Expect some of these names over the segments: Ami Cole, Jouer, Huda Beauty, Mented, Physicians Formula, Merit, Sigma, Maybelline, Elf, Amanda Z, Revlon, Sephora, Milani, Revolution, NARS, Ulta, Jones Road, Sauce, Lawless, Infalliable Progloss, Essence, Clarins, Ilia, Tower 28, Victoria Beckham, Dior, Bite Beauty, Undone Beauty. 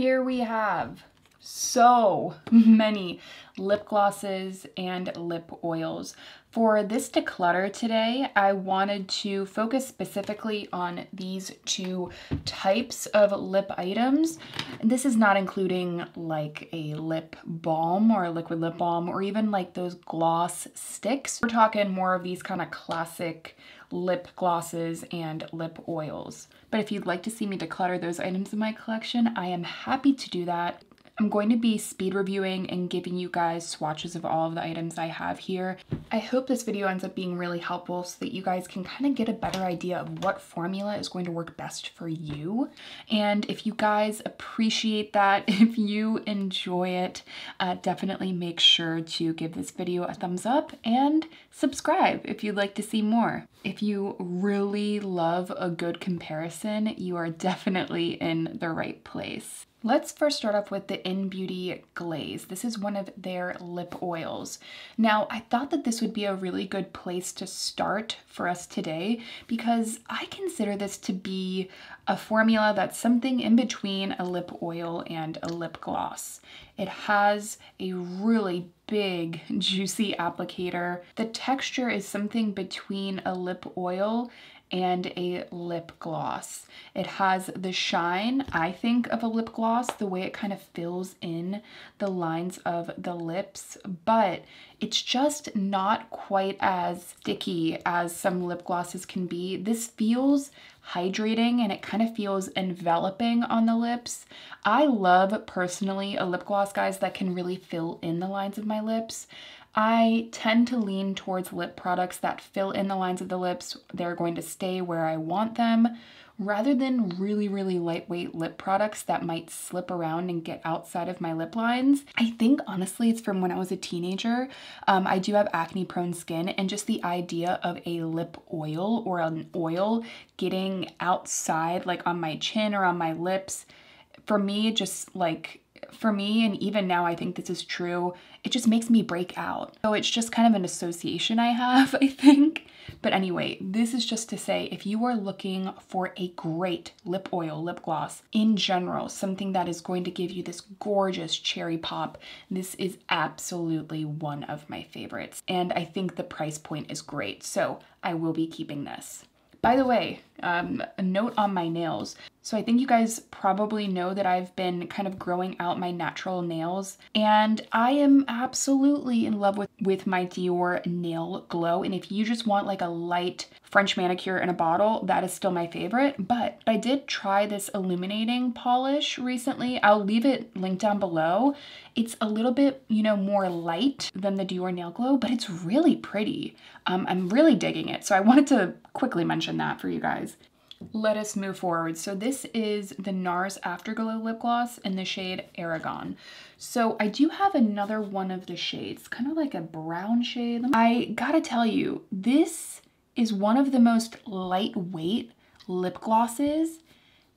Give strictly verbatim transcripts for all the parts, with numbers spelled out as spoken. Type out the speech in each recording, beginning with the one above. here we have so many lip glosses and lip oils. For this declutter today, I wanted to focus specifically on these two types of lip items. And this is not including like a lip balm or a liquid lip balm or even like those gloss sticks. We're talking more of these kind of classic lip glosses and lip oils. But if you'd like to see me declutter those items in my collection, I am happy to do that. I'm going to be speed reviewing and giving you guys swatches of all of the items I have here. I hope this video ends up being really helpful so that you guys can kind of get a better idea of what formula is going to work best for you. And if you guys appreciate that, if you enjoy it, uh, definitely make sure to give this video a thumbs up and subscribe if you'd like to see more. If you really love a good comparison, you are definitely in the right place. Let's first start off with the Innbeauty Glaze. This is one of their lip oils. Now, I thought that this would be a really good place to start for us today because I consider this to be a formula that's something in between a lip oil and a lip gloss. It has a really big, juicy applicator. The texture is something between a lip oil and a lip gloss. It has the shine, I think, of a lip gloss, the way it kind of fills in the lines of the lips, but it's just not quite as sticky as some lip glosses can be. This feels hydrating and it kind of feels enveloping on the lips. I love, personally, a lip gloss, guys, that can really fill in the lines of my lips. I tend to lean towards lip products that fill in the lines of the lips. They're going to stay where I want them, rather than really, really lightweight lip products that might slip around and get outside of my lip lines. I think, honestly, it's from when I was a teenager. Um, I do have acne-prone skin, and just the idea of a lip oil or an oil getting outside, like on my chin or on my lips, for me, just like... For me, and even now I think this is true, it just makes me break out. So it's just kind of an association I have, I think. But anyway, this is just to say if you are looking for a great lip oil, lip gloss in general, something that is going to give you this gorgeous cherry pop, this is absolutely one of my favorites. And I think the price point is great, so I will be keeping this. By the way, um, a note on my nails. So I think you guys probably know that I've been kind of growing out my natural nails, and I am absolutely in love with, with my Dior Nail Glow. And if you just want like a light French manicure in a bottle, that is still my favorite. But I did try this illuminating polish recently. I'll leave it linked down below. It's a little bit, you know, more light than the Dior Nail Glow, but it's really pretty. Um, I'm really digging it. So I wanted to quickly mention that for you guys. Let us move forward. So this is the NARS Afterglow Lip Gloss in the shade Aragon. So I do have another one of the shades, kind of like a brown shade. I gotta tell you, this is one of the most lightweight lip glosses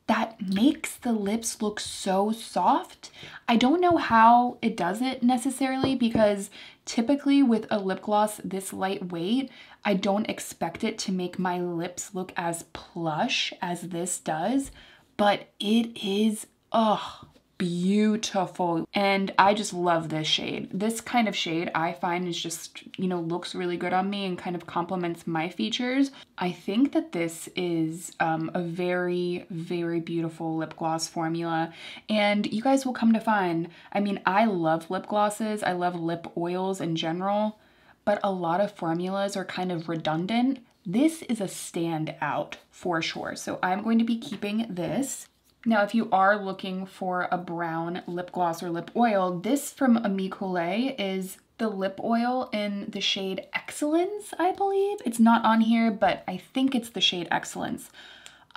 that makes the lips look so soft. I don't know how it does it necessarily, because typically with a lip gloss this lightweight, I don't expect it to make my lips look as plush as this does, but it is, oh, beautiful. And I just love this shade. This kind of shade I find is just, you know, looks really good on me and kind of complements my features. I think that this is um, a very, very beautiful lip gloss formula. And you guys will come to find, I mean, I love lip glosses. I love lip oils in general, but a lot of formulas are kind of redundant. This is a standout for sure. So I'm going to be keeping this. Now, if you are looking for a brown lip gloss or lip oil, this from Ami Cole is the lip oil in the shade Excellence, I believe. It's not on here, but I think it's the shade Excellence.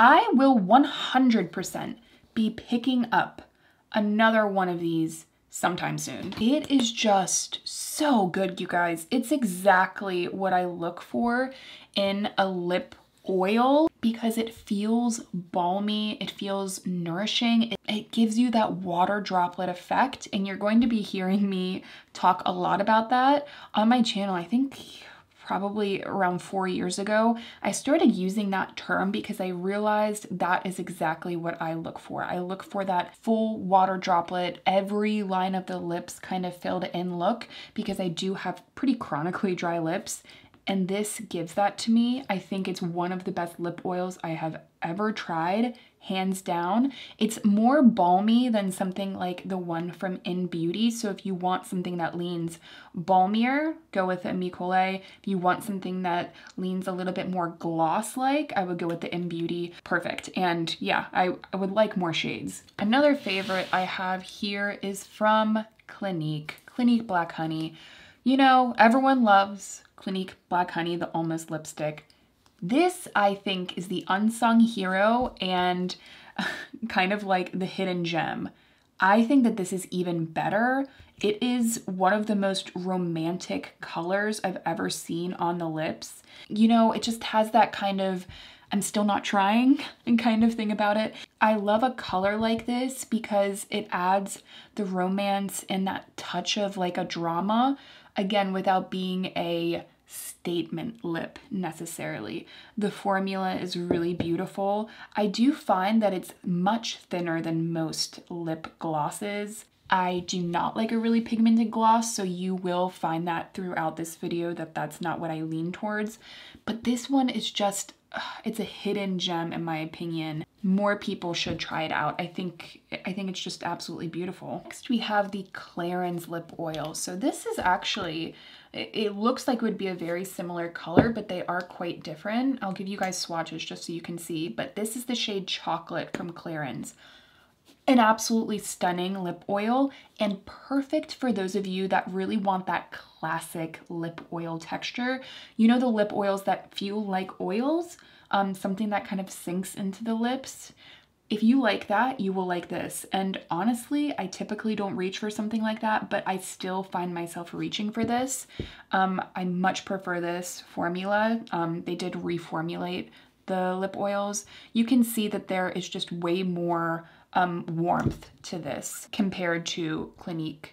I will one hundred percent be picking up another one of these sometime soon. It is just so good, you guys. It's exactly what I look for in a lip oil, because it feels balmy, it feels nourishing, it, it gives you that water droplet effect, and you're going to be hearing me talk a lot about that on my channel. I think probably around four years ago, I started using that term because I realized that is exactly what I look for. I look for that full water droplet, every line of the lips kind of filled in look, because I do have pretty chronically dry lips. And this gives that to me. I think it's one of the best lip oils I have ever tried, hands down. It's more balmy than something like the one from Innbeauty. So if you want something that leans balmier, go with Ami Cole. If you want something that leans a little bit more gloss-like, I would go with the Innbeauty Perfect. And yeah, I, I would like more shades. Another favorite I have here is from Clinique, Clinique Black Honey. You know, everyone loves Clinique Black Honey, the Almost lipstick. This, I think, is the unsung hero and kind of like the hidden gem. I think that this is even better. It is one of the most romantic colors I've ever seen on the lips. You know, it just has that kind of I'm still not trying and kind of thing about it. I love a color like this because it adds the romance and that touch of like a drama, again, without being a statement lip necessarily. The formula is really beautiful. I do find that it's much thinner than most lip glosses. I do not like a really pigmented gloss, so you will find that throughout this video that that's not what I lean towards. But this one is just, it's a hidden gem in my opinion. More people should try it out. I think I think it's just absolutely beautiful. Next we have the Clarins lip oil. So this is actually, it looks like it would be a very similar color, but they are quite different. I'll give you guys swatches just so you can see, but this is the shade Chocolate from Clarins. An absolutely stunning lip oil and perfect for those of you that really want that classic lip oil texture. You know, the lip oils that feel like oils, um, something that kind of sinks into the lips. If you like that, you will like this. And honestly, I typically don't reach for something like that, but I still find myself reaching for this. Um, I much prefer this formula. Um, they did reformulate the lip oils. You can see that there is just way more Um, warmth to this compared to Clinique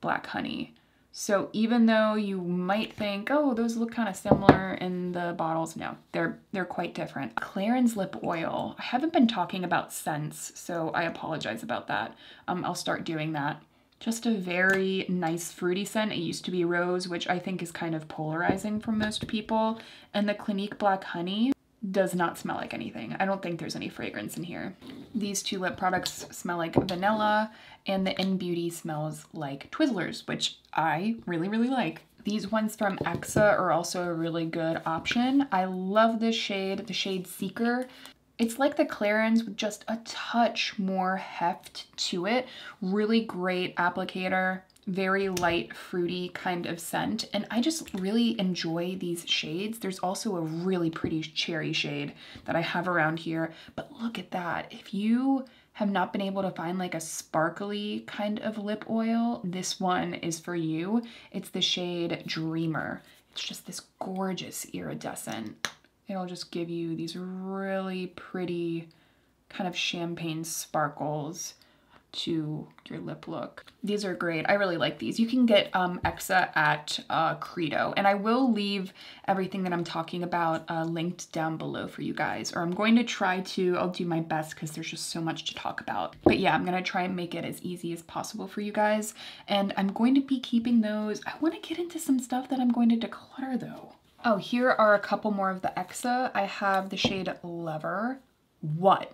Black Honey. So even though you might think, oh, those look kind of similar in the bottles, no, they're they're quite different. Clarins lip oil. I haven't been talking about scents, so I apologize about that. Um, I'll start doing that. Just a very nice fruity scent. It used to be rose, which I think is kind of polarizing for most people. And the Clinique Black Honey does not smell like anything. I don't think there's any fragrance in here. These two lip products smell like vanilla, and the Innbeauty smells like Twizzlers, which I really, really like. These ones from E X A are also a really good option. I love this shade, the shade Seeker. It's like the Clarins with just a touch more heft to it. Really great applicator. Very light, fruity kind of scent. And I just really enjoy these shades. There's also a really pretty cherry shade that I have around here, but look at that. If you have not been able to find like a sparkly kind of lip oil, this one is for you. It's the shade Dreamer. It's just this gorgeous iridescent. It'll just give you these really pretty kind of champagne sparkles to your lip look. These are great. I really like these. You can get um, E X A at uh, Credo, and I will leave everything that I'm talking about uh, linked down below for you guys, or I'm going to try to. I'll do my best because there's just so much to talk about. But yeah, I'm going to try and make it as easy as possible for you guys, and I'm going to be keeping those. I want to get into some stuff that I'm going to declutter though. Oh, here are a couple more of the E X A. I have the shade Lover. What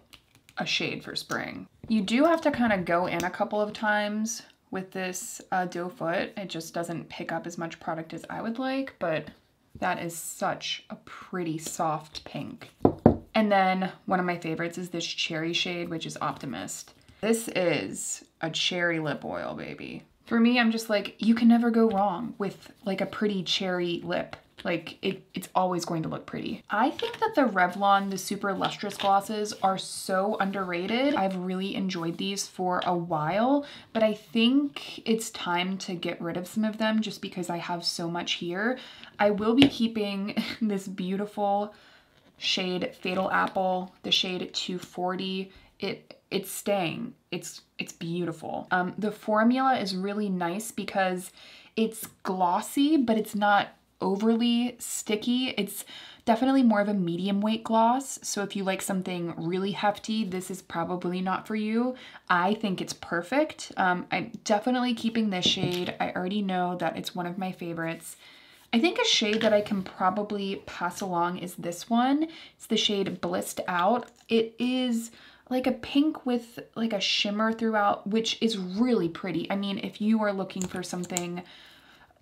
a shade for spring. You do have to kind of go in a couple of times with this uh, doe foot. It just doesn't pick up as much product as I would like, but that is such a pretty soft pink. And then one of my favorites is this cherry shade, which is Optimist. This is a cherry lip oil, baby. For me, I'm just like, you can never go wrong with like a pretty cherry lip. Like it, it's always going to look pretty. I think that the Revlon, the Super Lustrous glosses are so underrated. I've really enjoyed these for a while, but I think it's time to get rid of some of them just because I have so much here. I will be keeping this beautiful shade Fatal Apple, the shade two forty. It, it's staying, it's, it's beautiful. Um, the formula is really nice because it's glossy, but it's not overly sticky. It's definitely more of a medium weight gloss, so if you like something really hefty, this is probably not for you. I think it's perfect. Um, I'm definitely keeping this shade. I already know that it's one of my favorites. I think a shade that I can probably pass along is this one. It's the shade Blissed Out. It is like a pink with like a shimmer throughout, which is really pretty. I mean, if you are looking for something,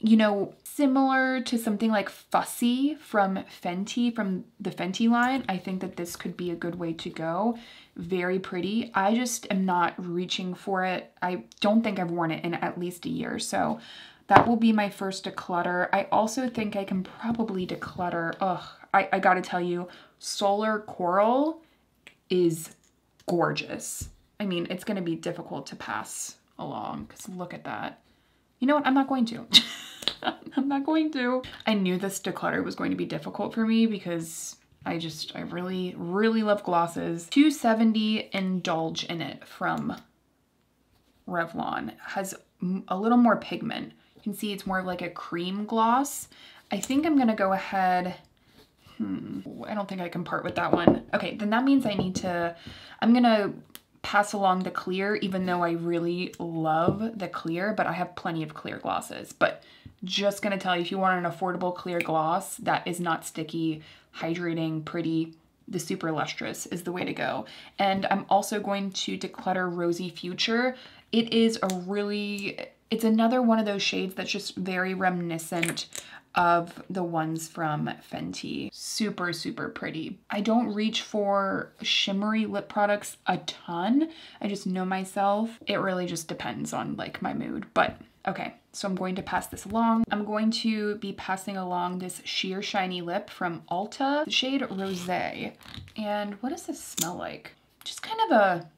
you know, similar to something like Fussy from Fenty, from the Fenty line, I think that this could be a good way to go. Very pretty. I just am not reaching for it. I don't think I've worn it in at least a year, so that will be my first declutter. I also think I can probably declutter, ugh, I, I gotta tell you, Solar Coral is gorgeous. I mean, it's gonna be difficult to pass along, because look at that. You know what, I'm not going to. I'm not going to. I knew this declutter was going to be difficult for me because I just, I really, really love glosses. two seventy Indulge in It from Revlon has a little more pigment. You can see it's more of like a cream gloss. I think I'm gonna go ahead, hmm, I don't think I can part with that one. Okay, then that means I need to, I'm gonna pass along the clear, even though I really love the clear, but I have plenty of clear glosses. But just gonna tell you, if you want an affordable clear gloss that is not sticky, hydrating, pretty, the Super Lustrous is the way to go. And I'm also going to declutter Rosy Future. It is a really, it's another one of those shades that's just very reminiscent of the ones from Fenty. Super, super pretty. I don't reach for shimmery lip products a ton. I just know myself. It really just depends on like my mood, but okay. So I'm going to pass this along. I'm going to be passing along this Sheer Shiny Lip from Ulta, the shade Rosé. And what does this smell like? Just kind of a,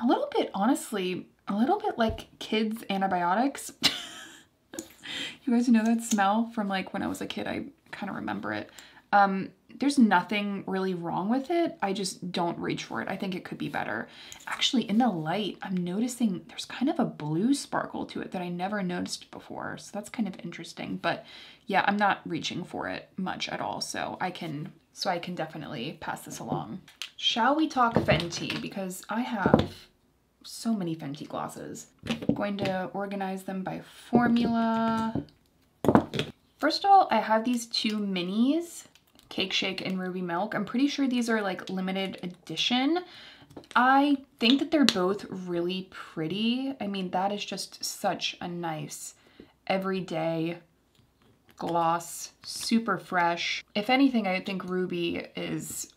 a little bit, honestly, a little bit like kids' antibiotics. You guys know that smell from like when I was a kid, I kind of remember it. Um, there's nothing really wrong with it. I just don't reach for it. I think it could be better. Actually, in the light, I'm noticing there's kind of a blue sparkle to it that I never noticed before. So that's kind of interesting, but yeah, I'm not reaching for it much at all. So I can, so I can definitely pass this along. Shall we talk Fenty? Because I have so many Fenty glosses. I'm going to organize them by formula. First of all, I have these two minis, Cake Shake and Ruby Milk. I'm pretty sure these are like limited edition. I think that they're both really pretty. I mean, that is just such a nice everyday gloss, super fresh. If anything, I think Ruby is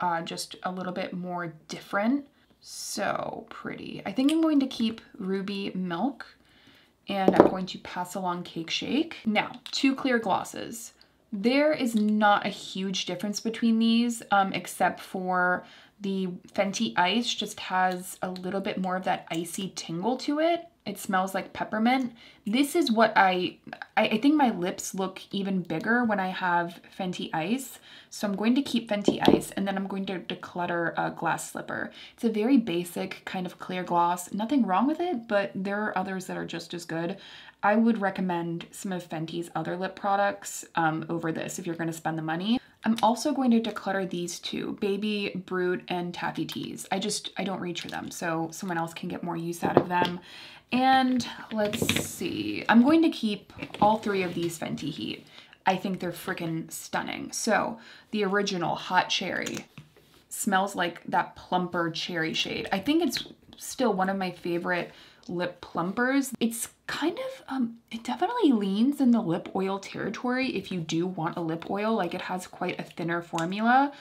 uh, just a little bit more different. So pretty. I think I'm going to keep Ruby Milk and I'm going to pass along Cake Shake. Now, two clear glosses. There is not a huge difference between these, um, except for the Fenty Ice just has a little bit more of that icy tingle to it. It smells like peppermint. This is what I, I, I think my lips look even bigger when I have Fenty Ice. So I'm going to keep Fenty Ice and then I'm going to declutter a Glass Slipper. It's a very basic kind of clear gloss. Nothing wrong with it, but there are others that are just as good. I would recommend some of Fenty's other lip products um, over this if you're gonna spend the money. I'm also going to declutter these two, Baby Brut and Taffy Tees. I just, I don't reach for them, so someone else can get more use out of them. And let's see, I'm going to keep all three of these Fenty Heat. I think they're freaking stunning. So the original Hot Cherry smells like that plumper cherry shade. I think it's still one of my favorite lip plumpers. It's kind of, um, it definitely leans in the lip oil territory if you do want a lip oil, like it has quite a thinner formula.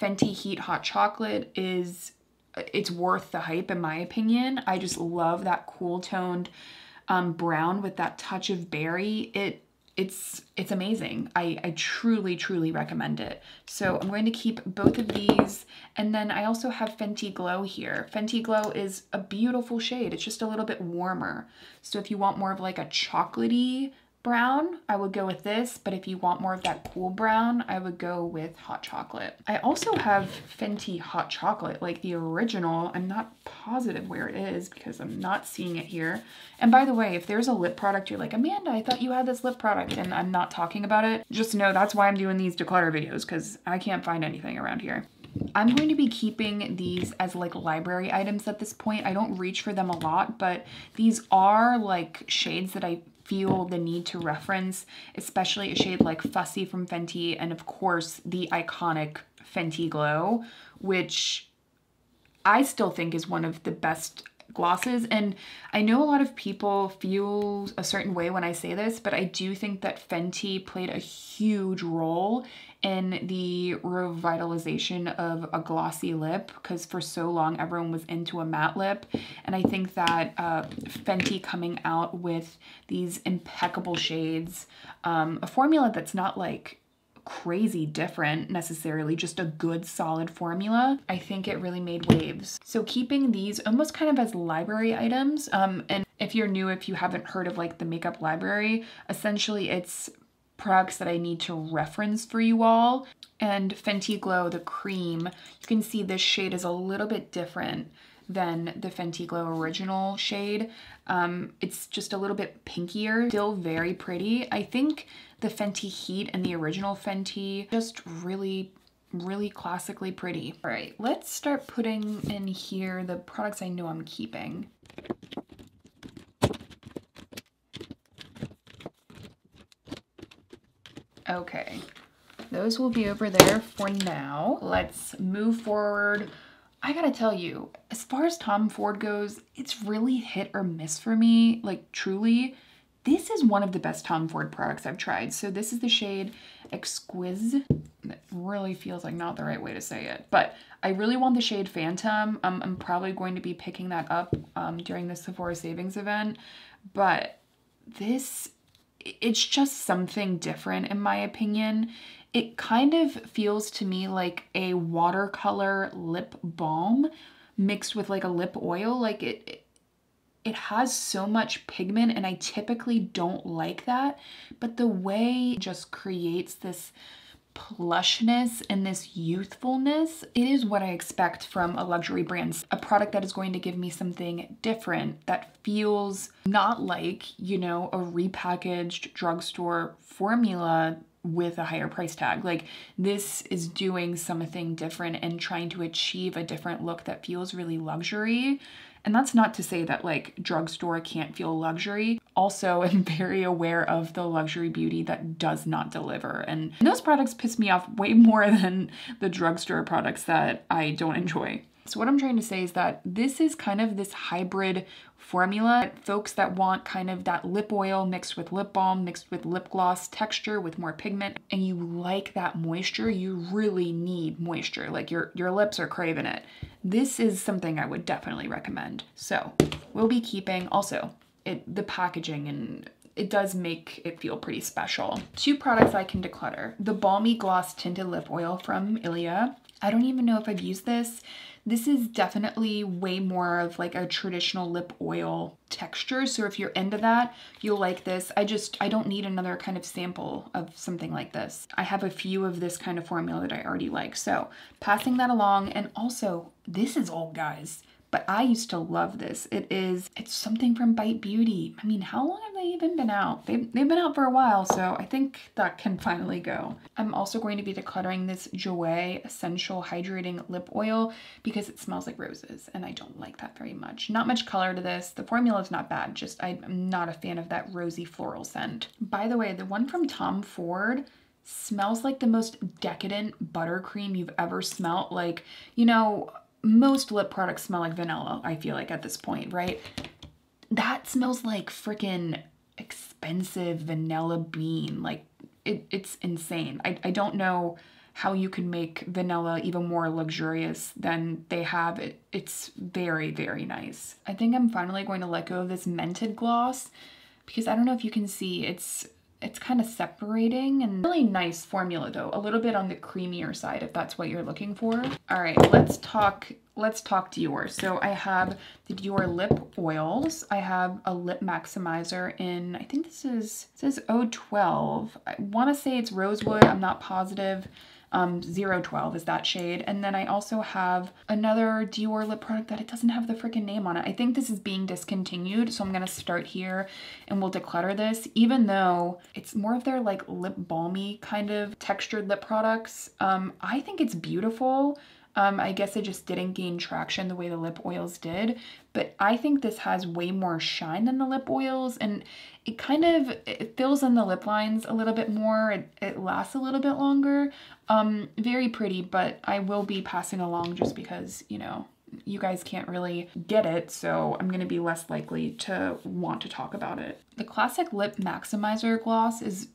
Fenty Heat Hot Chocolate is, it's worth the hype in my opinion. I just love that cool toned um, brown with that touch of berry. It It's it's amazing. I, I truly, truly recommend it. So I'm going to keep both of these. And then I also have Fenty Glow here. Fenty Glow is a beautiful shade. It's just a little bit warmer. So if you want more of like a chocolatey brown, I would go with this, but if you want more of that cool brown, I would go with hot chocolate. I also have Fenty hot chocolate, like the original. I'm not positive where it is because I'm not seeing it here. And by the way, if there's a lip product you're like, Amanda, I thought you had this lip product and I'm not talking about it, just know that's why I'm doing these declutter videos, because I can't find anything around here. I'm going to be keeping these as like library items at this point. I don't reach for them a lot, but these are like shades that I feel the need to reference, especially a shade like Fussy from Fenty, and of course the iconic Fenty Glow, which I still think is one of the best glosses. And I know a lot of people feel a certain way when I say this, but I do think that Fenty played a huge role in the revitalization of a glossy lip, because for so long everyone was into a matte lip. And I think that uh, Fenty coming out with these impeccable shades, um, a formula that's not like crazy different necessarily, just a good solid formula, I think it really made waves. So keeping these almost kind of as library items, um, and if you're new, if you haven't heard of like the makeup library, essentially it's products that I need to reference for you all. And Fenty Glow, the cream, you can see this shade is a little bit different than the Fenty Glow original shade. Um, it's just a little bit pinkier, still very pretty. I think the Fenty Heat and the original Fenty just really, really classically pretty. All right, let's start putting in here the products I know I'm keeping. Okay, those will be over there for now. Let's move forward. I gotta tell you, as far as Tom Ford goes, it's really hit or miss for me, like truly. This is one of the best Tom Ford products I've tried. So this is the shade Exquise. That really feels like not the right way to say it, but I really want the shade Phantom. Um, I'm probably going to be picking that up um, during the Sephora Savings event, but this, it's just something different in my opinion. It kind of feels to me like a watercolor lip balm mixed with like a lip oil. Like it, it, it has so much pigment, and I typically don't like that, but the way it just creates this plushness and this youthfulness, it is what I expect from a luxury brand. A product that is going to give me something different that feels not like, you know, a repackaged drugstore formula with a higher price tag. Like this is doing something different and trying to achieve a different look that feels really luxury. And that's not to say that like drugstore can't feel luxury. Also, I'm very aware of the luxury beauty that does not deliver. And those products piss me off way more than the drugstore products that I don't enjoy. So what I'm trying to say is that this is kind of this hybrid formula. Folks that want kind of that lip oil mixed with lip balm, mixed with lip gloss texture with more pigment, and you like that moisture, you really need moisture. Like your, your lips are craving it. This is something I would definitely recommend. So we'll be keeping also it, the packaging, and it does make it feel pretty special. Two products I can declutter. The Balmy Gloss Tinted Lip Oil from Ilia. I don't even know if I've used this. This is definitely way more of like a traditional lip oil texture. So if you're into that, you'll like this. I just, I don't need another kind of sample of something like this. I have a few of this kind of formula that I already like. So passing that along. And also this is old, guys, but I used to love this. It is, it's something from Bite Beauty. I mean, how long have they even been out? They've, they've been out for a while, so I think that can finally go. I'm also going to be decluttering this Jouer Essential Hydrating Lip Oil because it smells like roses, and I don't like that very much. Not much color to this. The formula is not bad, just I'm not a fan of that rosy floral scent. By the way, the one from Tom Ford smells like the most decadent buttercream you've ever smelt. Like, you know, most lip products smell like vanilla, I feel like at this point, right? That smells like freaking expensive vanilla bean. Like it, it's insane. I, I don't know how you can make vanilla even more luxurious than they have. It, it's very, very nice. I think I'm finally going to let go of this Mented gloss because I don't know if you can see, it's it's kind of separating, and really nice formula though. A little bit on the creamier side if that's what you're looking for. All right, let's talk, let's talk Dior. So I have the Dior lip oils. I have a lip maximizer in, I think this is, it says oh twelve. I wanna say it's Rosewood, I'm not positive. Um, zero twelve is that shade. And then I also have another Dior lip product that it doesn't have the freaking name on it. I think this is being discontinued, so I'm gonna start here and we'll declutter this, even though it's more of their like lip balmy kind of textured lip products. Um, I think it's beautiful. Um, I guess it just didn't gain traction the way the lip oils did, but I think this has way more shine than the lip oils, and it kind of, it fills in the lip lines a little bit more. It, it lasts a little bit longer. Um, very pretty, but I will be passing along just because, you know, you guys can't really get it, so I'm gonna be less likely to want to talk about it. The Classic Lip Maximizer Gloss is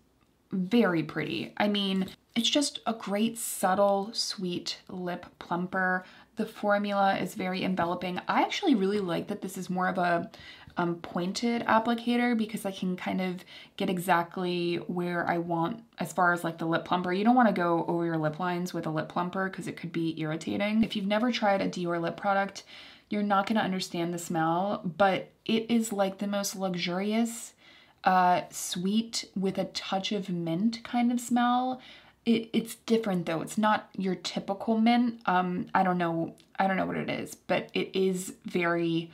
very pretty. I mean, it's just a great, subtle, sweet lip plumper. The formula is very enveloping. I actually really like that this is more of a um, pointed applicator, because I can kind of get exactly where I want as far as like the lip plumper. You don't want to go over your lip lines with a lip plumper because it could be irritating. If you've never tried a Dior lip product, you're not going to understand the smell, but it is like the most luxurious, uh, sweet with a touch of mint kind of smell. It, it's different though. It's not your typical mint. Um, I don't know. I don't know what it is, but it is very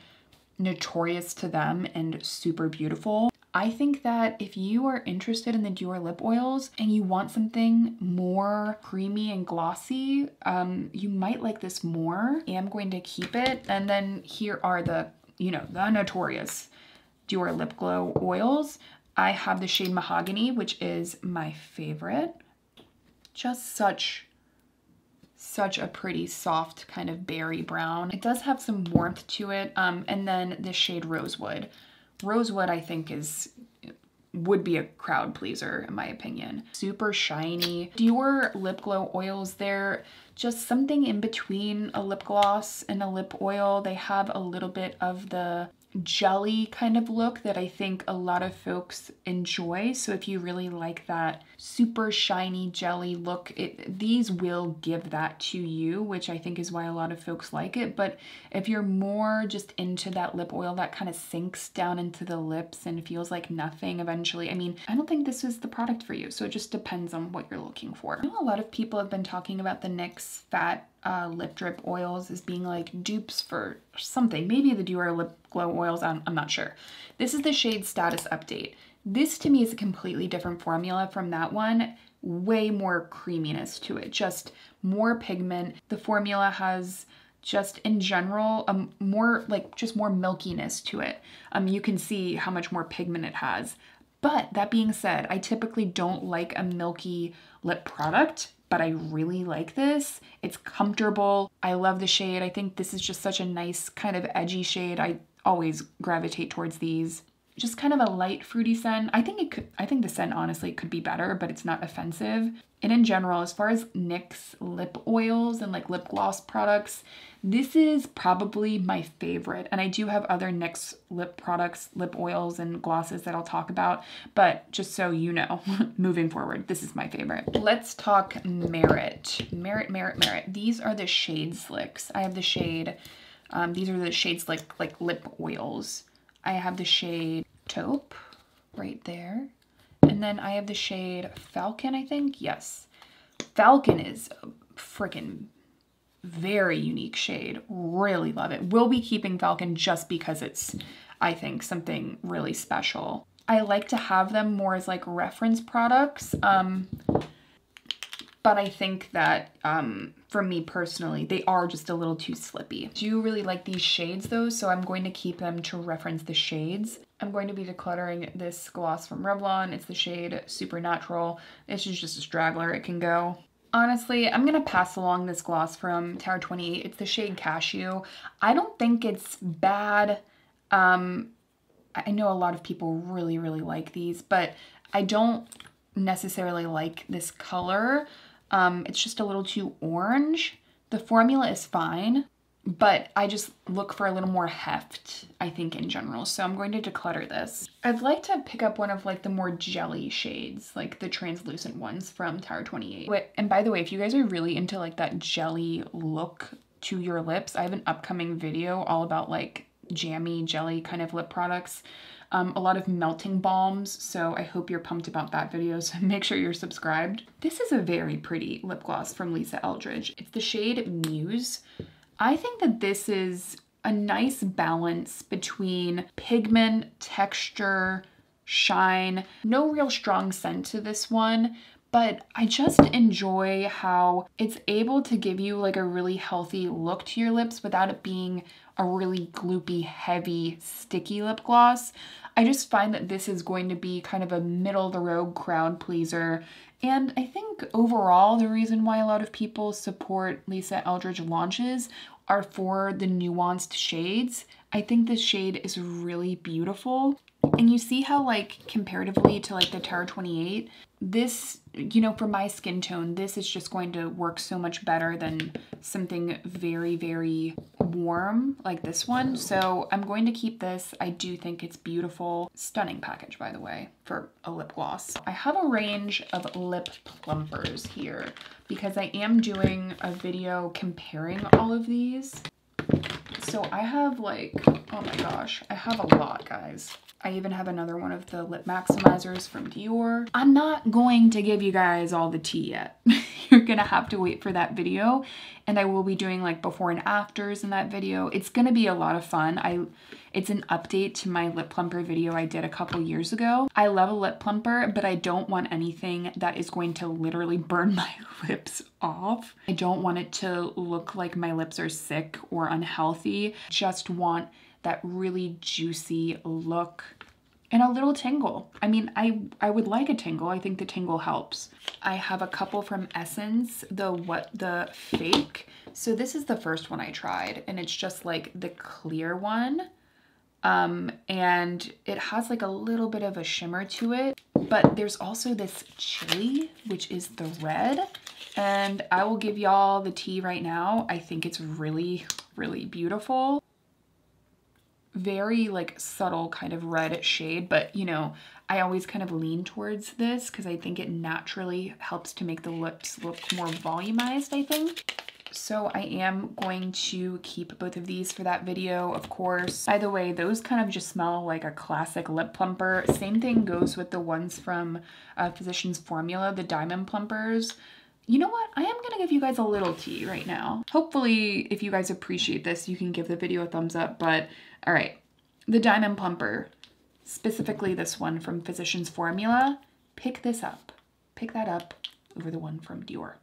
notorious to them and super beautiful. I think that if you are interested in the Dior lip oils and you want something more creamy and glossy, um, you might like this more. I am going to keep it. And then here are the, you know, the notorious Dior lip glow oils. I have the shade Mahogany, which is my favorite. Just such, such a pretty soft kind of berry brown. It does have some warmth to it. Um, and then this shade Rosewood. Rosewood, I think is, would be a crowd pleaser in my opinion. Super shiny. Dior lip glow oils, they're just something in between a lip gloss and a lip oil. They have a little bit of the jelly kind of look that I think a lot of folks enjoy. So if you really like that super shiny jelly look, it, these will give that to you, which I think is why a lot of folks like it. But if you're more just into that lip oil that kind of sinks down into the lips and feels like nothing eventually, I mean, I don't think this is the product for you. So it just depends on what you're looking for. I know a lot of people have been talking about the NYX fat Uh, lip drip oils as being like dupes for something, maybe the Dior lip glow oils, I'm, I'm not sure. This is the shade Status Update. This to me is a completely different formula from that one. Way more creaminess to it, just more pigment. The formula has just in general um, more like just more milkiness to it. Um, you can see how much more pigment it has. But that being said, I typically don't like a milky lip product, but I really like this. It's comfortable. I love the shade. I think this is just such a nice kind of edgy shade. I always gravitate towards these. Just kind of a light fruity scent. I think it could, I think the scent honestly could be better, but it's not offensive. And in general, as far as NYX lip oils and like lip gloss products, this is probably my favorite. And I do have other NYX lip products, lip oils and glosses that I'll talk about, but just so you know, moving forward, this is my favorite. Let's talk Merit. Merit, Merit, Merit. These are the shade Slicks. I have the shade, um, these are the shades like, like lip oils. I have the shade Taupe right there. And then I have the shade Falcon, I think. Yes. Falcon is a freaking very unique shade. Really love it. We'll be keeping Falcon just because it's, I think, something really special. I like to have them more as like reference products. Um, but I think that um, for me personally, they are just a little too slippy. I do really like these shades though, so I'm going to keep them to reference the shades. I'm going to be decluttering this gloss from Revlon. It's the shade Supernatural. This is just a straggler, it can go. Honestly, I'm gonna pass along this gloss from Tower twenty-eight. It's the shade Cashew. I don't think it's bad. Um, I know a lot of people really, really like these, but I don't necessarily like this color. Um, it's just a little too orange. The formula is fine, but I just look for a little more heft, I think, in general. So I'm going to declutter this. I'd like to pick up one of like the more jelly shades, like the translucent ones from Tower twenty-eight. And by the way, if you guys are really into like that jelly look to your lips, I have an upcoming video all about like jammy jelly kind of lip products. Um, a lot of melting balms, so I hope you're pumped about that video, so make sure you're subscribed. This is a very pretty lip gloss from Lisa Eldridge. It's the shade Muse. I think that this is a nice balance between pigment, texture, shine. No real strong scent to this one, but I just enjoy how it's able to give you like a really healthy look to your lips without it being a really gloopy, heavy, sticky lip gloss. I just find that this is going to be kind of a middle of the road crowd pleaser. And I think overall, the reason why a lot of people support Lisa Eldridge launches are for the nuanced shades. I think this shade is really beautiful. And you see how like comparatively to like the Tower twenty-eight, this, you know, for my skin tone, this is just going to work so much better than something very, very warm like this one. So I'm going to keep this. I do think it's beautiful. Stunning package, by the way, for a lip gloss. I have a range of lip plumpers here because I am doing a video comparing all of these. So I have like, oh my gosh, I have a lot, guys. I even have another one of the lip maximizers from Dior. I'm not going to give you guys all the tea yet. You're gonna have to wait for that video, and I will be doing like before and afters in that video. It's gonna be a lot of fun. I, it's an update to my lip plumper video I did a couple years ago. I love a lip plumper, but I don't want anything that is going to literally burn my lips off. I don't want it to look like my lips are sick or unhealthy. Just want that really juicy look and a little tingle. I mean, I, I would like a tingle. I think the tingle helps. I have a couple from Essence, the what the fake. So this is the first one I tried, and it's just like the clear one. Um, and it has like a little bit of a shimmer to it, but there's also this chili, which is the red. And I will give y'all the tea right now. I think it's really, really beautiful. Very like subtle kind of red shade, but you know, I always kind of lean towards this because I think it naturally helps to make the lips look more volumized, I think. So I am going to keep both of these for that video, of course. By the way, those kind of just smell like a classic lip plumper. Same thing goes with the ones from uh, Physicians Formula, the diamond plumpers. You know what? I am gonna give you guys a little tea right now. Hopefully, if you guys appreciate this, you can give the video a thumbs up, but all right. The diamond plumper, specifically this one from Physicians Formula, pick this up. Pick that up over the one from Dior.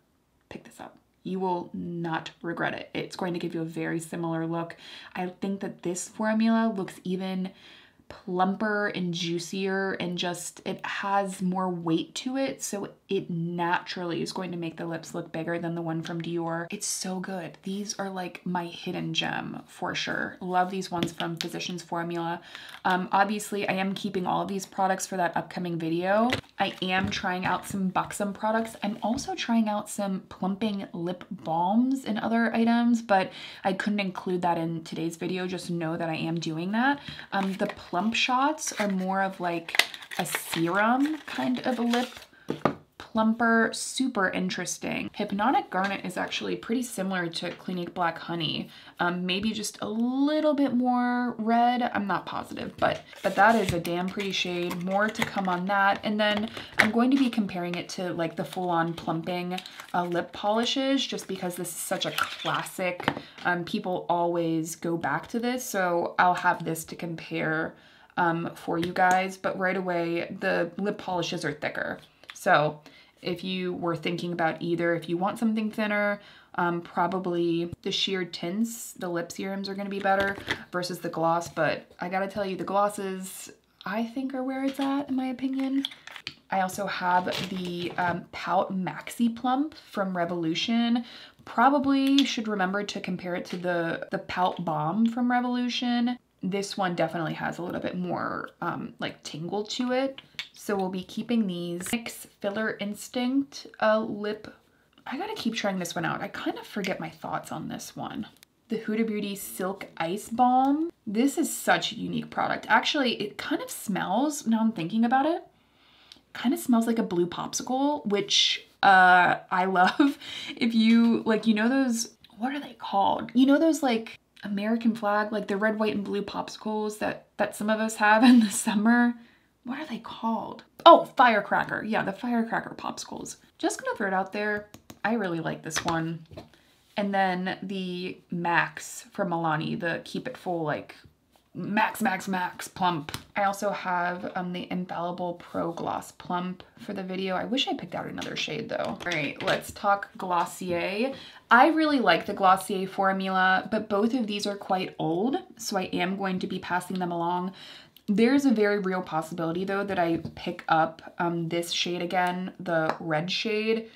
Pick this up. You will not regret it. It's going to give you a very similar look. I think that this formula looks even plumper and juicier, and just it has more weight to it, so it naturally is going to make the lips look bigger than the one from Dior. It's so good. These are like my hidden gem for sure. Love these ones from Physicians Formula. Um, obviously I am keeping all of these products for that upcoming video. I am trying out some Buxom products. I'm also trying out some plumping lip balms and other items, but I couldn't include that in today's video. Just know that I am doing that. Um, the plump shots are more of like a serum kind of a lip plumper. Super interesting. Hypnotic Garnet is actually pretty similar to Clinique Black Honey. Um, maybe just a little bit more red. I'm not positive, but but that is a damn pretty shade. More to come on that. And then I'm going to be comparing it to like the full-on plumping uh, lip polishes, just because this is such a classic. Um, people always go back to this, so I'll have this to compare um, for you guys. But right away, the lip polishes are thicker. So if you were thinking about either, if you want something thinner, um, probably the sheer tints, the lip serums are going to be better versus the gloss. But I got to tell you, the glosses, I think, are where it's at, in my opinion. I also have the um, Pout Maxi Plump from Revolution. Probably should remember to compare it to the, the Pout Balm from Revolution. This one definitely has a little bit more um, like tingle to it. So we'll be keeping these. NYX Filler Instinct uh, Lip. I gotta keep trying this one out. I kind of forget my thoughts on this one. the Huda Beauty Silk Ice Balm. This is such a unique product. Actually, it kind of smells, now I'm thinking about it, kind of smells like a blue popsicle, which uh, I love. If you, like, you know those, what are they called? You know those, like, American flag, like the red, white, and blue popsicles that, that some of us have in the summer? What are they called? Oh, firecracker. Yeah, the firecracker popsicles. Just gonna throw it out there. I really like this one. And then the Max from Milani, the keep it full, like max, max, max plump. I also have um, the Infallible Pro Gloss Plump for the video. I wish I picked out another shade though. All right, let's talk Glossier. I really like the Glossier formula, but both of these are quite old, so I am going to be passing them along. There's a very real possibility though that I pick up um, this shade again, the red shade.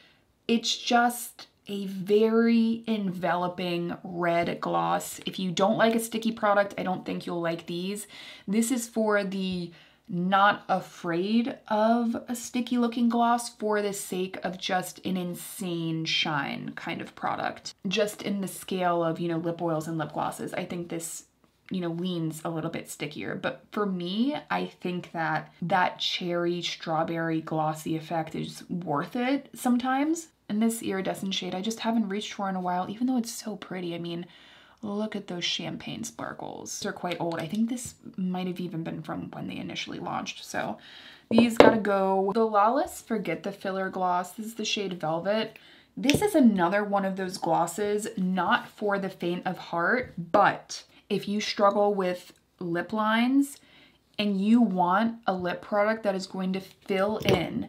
It's just a very enveloping red gloss. If you don't like a sticky product, I don't think you'll like these. This is for the not afraid of a sticky looking gloss for the sake of just an insane shine kind of product. Just in the scale of, you know, lip oils and lip glosses, I think this, you know, leans a little bit stickier. But for me, I think that that cherry strawberry glossy effect is worth it sometimes. And this iridescent shade I just haven't reached for in a while, even though it's so pretty. I mean, look at those champagne sparkles. They're quite old. I think this might have even been from when they initially launched. So these gotta go. The Lawless Forget the Filler Gloss. This is the shade Velvet. This is another one of those glosses, not for the faint of heart, but if you struggle with lip lines and you want a lip product that is going to fill in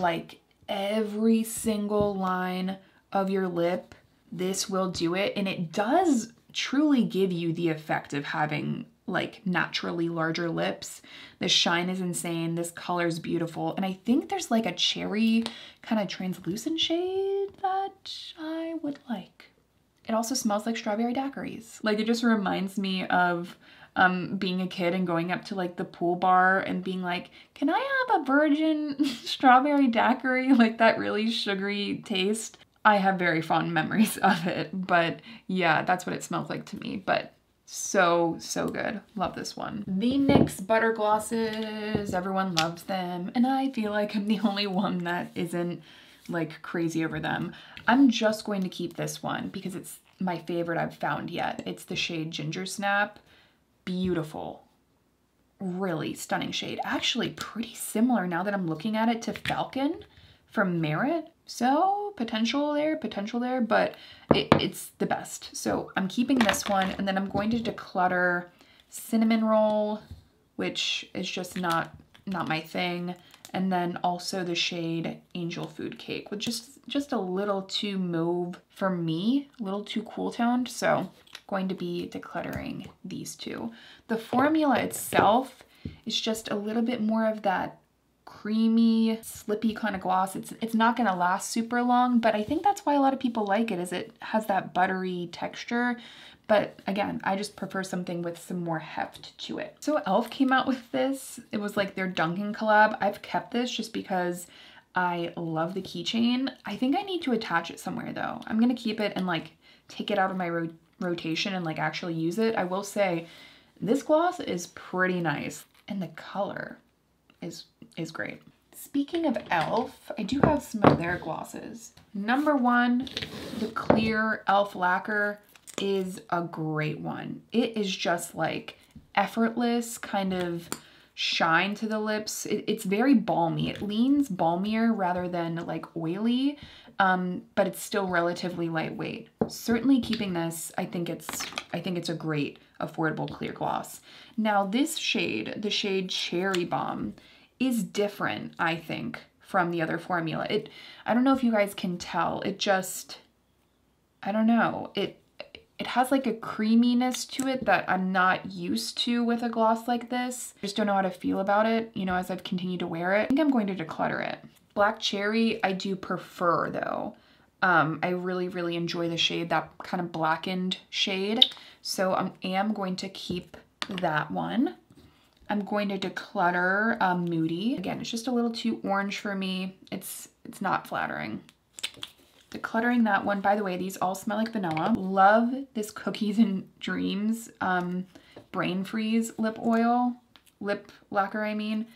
like every single line of your lip, this will do it. And it does truly give you the effect of having like naturally larger lips. The shine is insane. This color is beautiful. And I think there's like a cherry kind of translucent shade that I would like. It also smells like strawberry daiquiris. Like it just reminds me of um, being a kid and going up to like the pool bar and being like, can I have a virgin strawberry daiquiri? Like that really sugary taste. I have very fond memories of it, but yeah, that's what it smells like to me. But so, so good. Love this one. The NYX Butter Glosses, everyone loves them. And I feel like I'm the only one that isn't like crazy over them. I'm just going to keep this one because it's my favorite I've found yet. It's the shade Ginger Snap. Beautiful, really stunning shade. Actually pretty similar now that I'm looking at it to Falcon from Merit. So potential there, potential there, but it, it's the best. So I'm keeping this one and then I'm going to declutter Cinnamon Roll, which is just not, not my thing. And then also the shade Angel Food Cake, which is just a little too mauve for me, a little too cool toned. So going to be decluttering these two. The formula itself is just a little bit more of that creamy, slippy kind of gloss. It's, it's not gonna last super long, but I think that's why a lot of people like it, is it has that buttery texture. But again, I just prefer something with some more heft to it. So Elf came out with this. It was like their Dunkin' collab. I've kept this just because I love the keychain. I think I need to attach it somewhere though. I'm gonna keep it and like take it out of my ro rotation and like actually use it. I will say this gloss is pretty nice and the color is, is great. Speaking of Elf, I do have some of their glosses. Number one, the clear Elf lacquer is a great one. It is just like effortless kind of shine to the lips. It, it's very balmy. It leans balmier rather than like oily, um, but it's still relatively lightweight. Certainly keeping this, I think it's, I think it's a great affordable clear gloss. Now this shade, the shade Cherry Bomb, is different, I think, from the other formula. It, I don't know if you guys can tell, it just, I don't know, it, It has like a creaminess to it that I'm not used to with a gloss like this. I just don't know how to feel about it, you know, as I've continued to wear it. I think I'm going to declutter it. Black Cherry, I do prefer though. Um, I really, really enjoy the shade, that kind of blackened shade. So I am going to keep that one. I'm going to declutter uh, Moody. Again, it's just a little too orange for me. It's, it's not flattering. Decluttering that one. By the way, these all smell like vanilla. Love this Cookies and Dreams um, Brain Freeze lip oil, lip lacquer, I mean.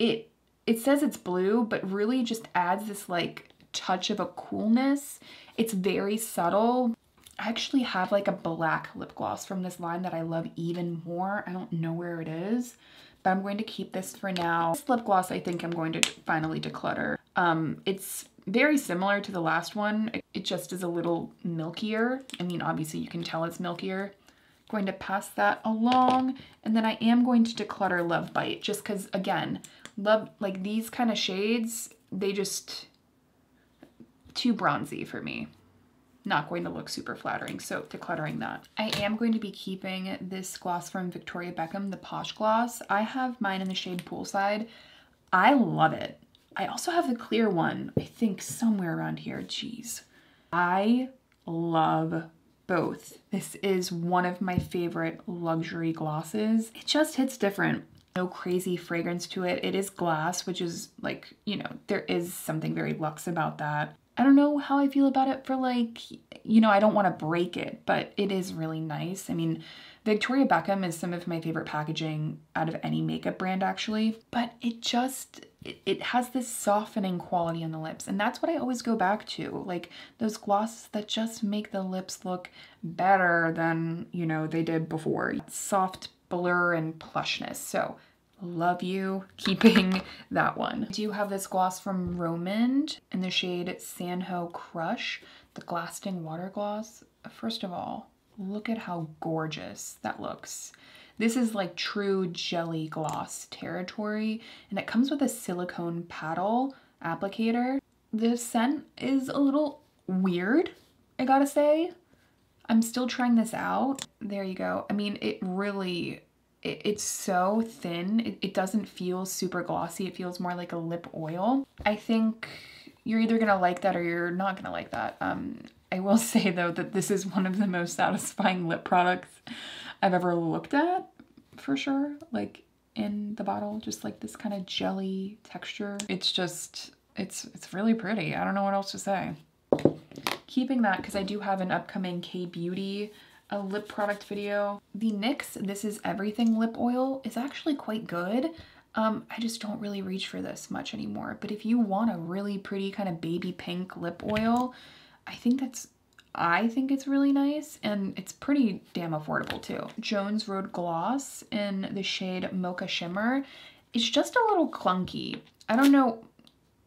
It, it says it's blue, but really just adds this like touch of a coolness. It's very subtle. I actually have like a black lip gloss from this line that I love even more. I don't know where it is, but I'm going to keep this for now. This lip gloss, I think I'm going to finally declutter. Um, it's very similar to the last one. It just is a little milkier. I mean, obviously you can tell it's milkier. I'm going to pass that along. And then I am going to declutter Love Bite just because, again, love, like these kind of shades, they just, too bronzy for me. Not going to look super flattering, so decluttering that. I am going to be keeping this gloss from Victoria Beckham, the Posh Gloss. I have mine in the shade Poolside. I love it. I also have the clear one, I think somewhere around here, jeez. I love both. This is one of my favorite luxury glosses. It just hits different. No crazy fragrance to it. It is glass, which is like, you know, there is something very luxe about that. I don't know how I feel about it for like, you know, I don't want to break it, but it is really nice. I mean, Victoria Beckham is some of my favorite packaging out of any makeup brand actually, but it just, it, it has this softening quality on the lips. And that's what I always go back to, like those glosses that just make the lips look better than, you know, they did before. Soft blur and plushness. So love you, keeping that one. I do have this gloss from Romand in the shade Sanho Crush, the Glasting Water Gloss. First of all, look at how gorgeous that looks. This is like true jelly gloss territory, and it comes with a silicone paddle applicator. The scent is a little weird, I gotta say. I'm still trying this out. There you go. I mean, it really... It's so thin. It, it doesn't feel super glossy. It feels more like a lip oil. I think you're either gonna like that or you're not gonna like that. Um, I will say though that this is one of the most satisfying lip products I've ever looked at, for sure. Like in the bottle, just like this kind of jelly texture. It's just, it's, it's really pretty. I don't know what else to say. Keeping that because I do have an upcoming K-Beauty a lip product video. The NYX This Is Everything lip oil is actually quite good. Um, I just don't really reach for this much anymore, but if you want a really pretty kind of baby pink lip oil, I think that's, I think it's really nice and it's pretty damn affordable too. Jones Road Gloss in the shade Mocha Shimmer. It's just a little clunky. I don't know,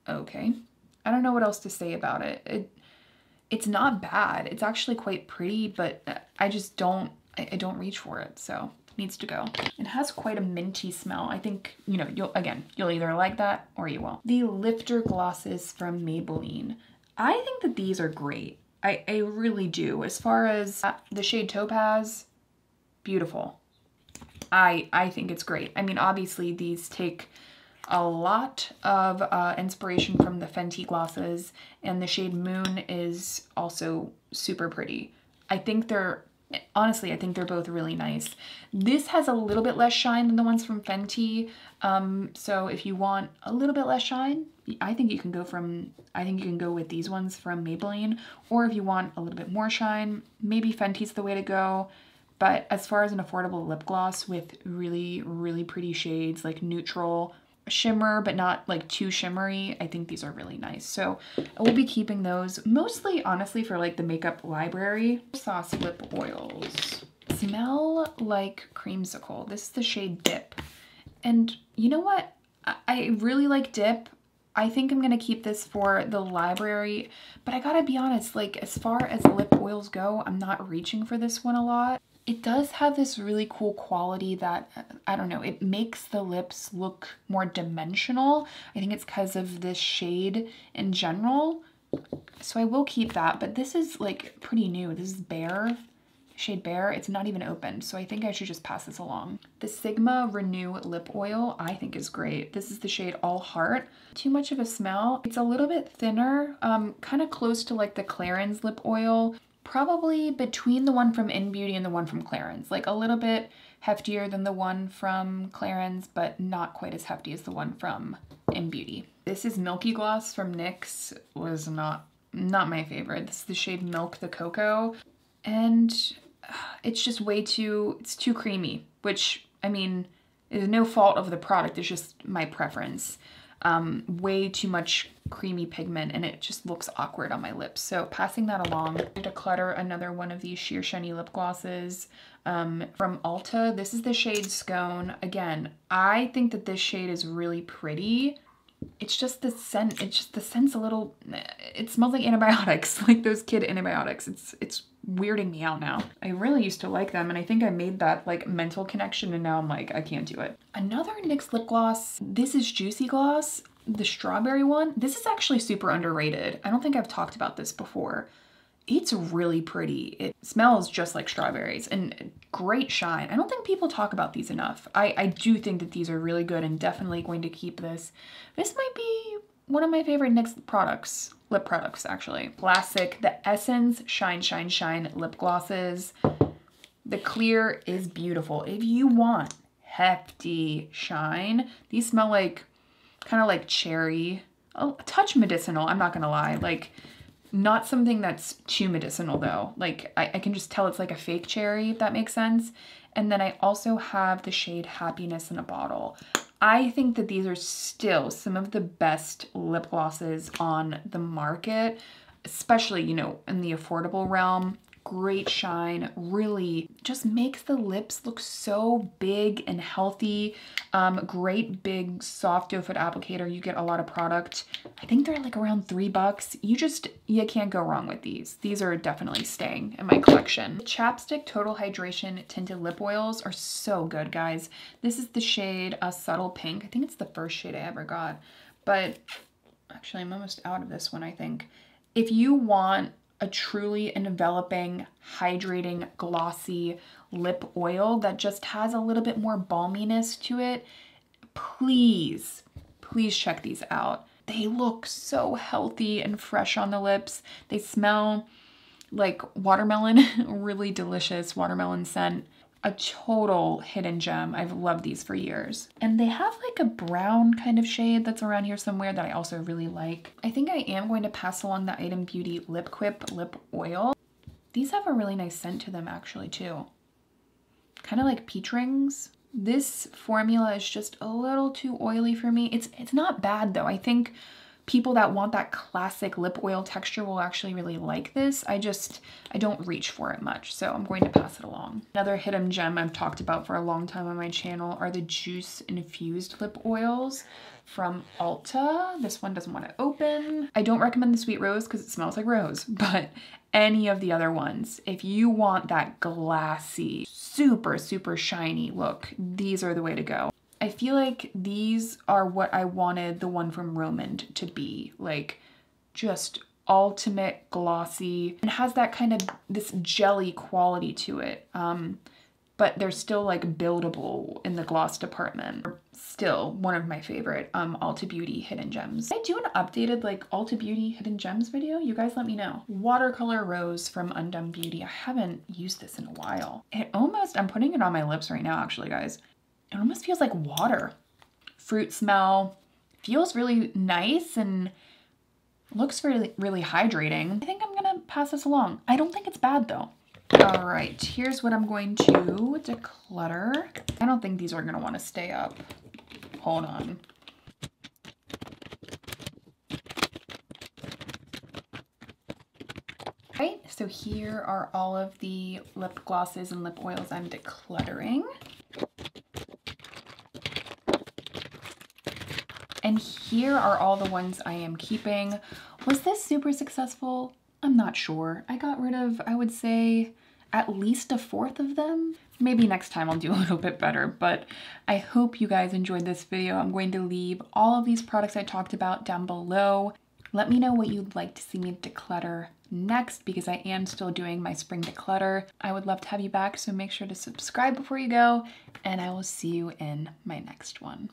okay. I don't know what else to say about it. It It's not bad. It's actually quite pretty, but I just don't, I, I don't reach for it. So it needs to go. It has quite a minty smell. I think, you know, you'll, again, you'll either like that or you won't. The Lifter Glosses from Maybelline. I think that these are great. I, I really do. As far as the shade Topaz, beautiful. I, I think it's great. I mean, obviously these take a lot of uh, inspiration from the Fenty glosses, and the shade Moon is also super pretty. I think they're, honestly, I think they're both really nice. This has a little bit less shine than the ones from Fenty. Um, so if you want a little bit less shine, I think you can go from, I think you can go with these ones from Maybelline, or if you want a little bit more shine, maybe Fenty's the way to go. But as far as an affordable lip gloss with really, really pretty shades, like neutral, shimmer, but not like too shimmery, I think these are really nice. So I will be keeping those mostly, honestly, for like the makeup library. Sauce lip oils. Smell Like Creamsicle. This is the shade Dip. And you know what? I, I really like Dip. I think I'm gonna keep this for the library, but I gotta be honest, like as far as lip oils go, I'm not reaching for this one a lot. It does have this really cool quality that, I don't know, it makes the lips look more dimensional. I think it's because of this shade in general. So I will keep that, but this is like pretty new. This is Bare, shade Bare. It's not even open, so I think I should just pass this along. The Sigma Renew Lip Oil I think is great. This is the shade All Heart. Too much of a smell. It's a little bit thinner, um, kind of close to like the Clarins lip oil. Probably between the one from InnBeauty and the one from Clarins. Like a little bit heftier than the one from Clarins, but not quite as hefty as the one from InnBeauty. This Is Milky Gloss from NYX. Was not not my favorite. This is the shade Milk the Cocoa, and it's just way too, it's too creamy, which, I mean, is no fault of the product, it's just my preference. Um, way too much creamy pigment, and it just looks awkward on my lips. So passing that along. To clutter, another one of these sheer shiny lip glosses um, from Ulta. This is the shade Scone. Again, I think that this shade is really pretty. It's just the scent, it's just the scent's a little, it smells like antibiotics, like those kid antibiotics. It's it's weirding me out now. I really used to like them, and I think I made that like mental connection, and now I'm like, I can't do it. Another NYX lip gloss. This is Juicy Gloss, the strawberry one. This is actually super underrated. I don't think I've talked about this before. It's really pretty. It smells just like strawberries and great shine. I don't think people talk about these enough. I, I do think that these are really good and definitely going to keep this. This might be one of my favorite NYX products, lip products actually. Classic, the Essence Shine, Shine, Shine lip glosses. The clear is beautiful. If you want hefty shine, these smell like, kind of like cherry, oh, a touch medicinal, I'm not gonna lie. Like, not something that's too medicinal though. Like I, I can just tell it's like a fake cherry, if that makes sense. And then I also have the shade Happiness in a Bottle. I think that these are still some of the best lip glosses on the market, especially, you know, in the affordable realm. Great shine, really just makes the lips look so big and healthy. Um, great big soft doe foot applicator. You get a lot of product. I think they're like around three bucks. You just, you can't go wrong with these. These are definitely staying in my collection. The Chapstick Total Hydration Tinted Lip Oils are so good, guys. This is the shade A Subtle Pink. I think it's the first shade I ever got, but actually I'm almost out of this one, I think. If you want a truly enveloping, hydrating, glossy lip oil that just has a little bit more balminess to it, please, please check these out. They look so healthy and fresh on the lips. They smell like watermelon, really delicious watermelon scent. A total hidden gem. I've loved these for years. And they have like a brown kind of shade that's around here somewhere that I also really like. I think I am going to pass along the Innbeauty Lip Quip Lip Oil. These have a really nice scent to them actually too. Kind of like peach rings. This formula is just a little too oily for me. It's, it's not bad though. I think people that want that classic lip oil texture will actually really like this. I just, I don't reach for it much, so I'm going to pass it along. Another hidden gem I've talked about for a long time on my channel are the Juice Infused Lip Oils from Ulta. This one doesn't want to open. I don't recommend the Sweet Rose because it smells like rose, but any of the other ones, if you want that glassy, super, super shiny look, these are the way to go. I feel like these are what I wanted the one from Romand to be, like just ultimate glossy, and has that kind of this jelly quality to it, um, but they're still like buildable in the gloss department. Still one of my favorite um, Ulta Beauty hidden gems. Did I do an updated like Ulta Beauty hidden gems video? You guys let me know. Watercolor Rose from Undone Beauty. I haven't used this in a while. It almost, I'm putting it on my lips right now actually, guys. It almost feels like water. Fruit smell, feels really nice and looks really, really hydrating. I think I'm gonna pass this along. I don't think it's bad though. All right, here's what I'm going to declutter. I don't think these are gonna wanna stay up. Hold on. All right, so here are all of the lip glosses and lip oils I'm decluttering. And here are all the ones I am keeping. Was this super successful? I'm not sure. I got rid of, I would say, at least a fourth of them. Maybe next time I'll do a little bit better, but I hope you guys enjoyed this video. I'm going to leave all of these products I talked about down below. Let me know what you'd like to see me declutter next, because I am still doing my spring declutter. I would love to have you back, so make sure to subscribe before you go, and I will see you in my next one.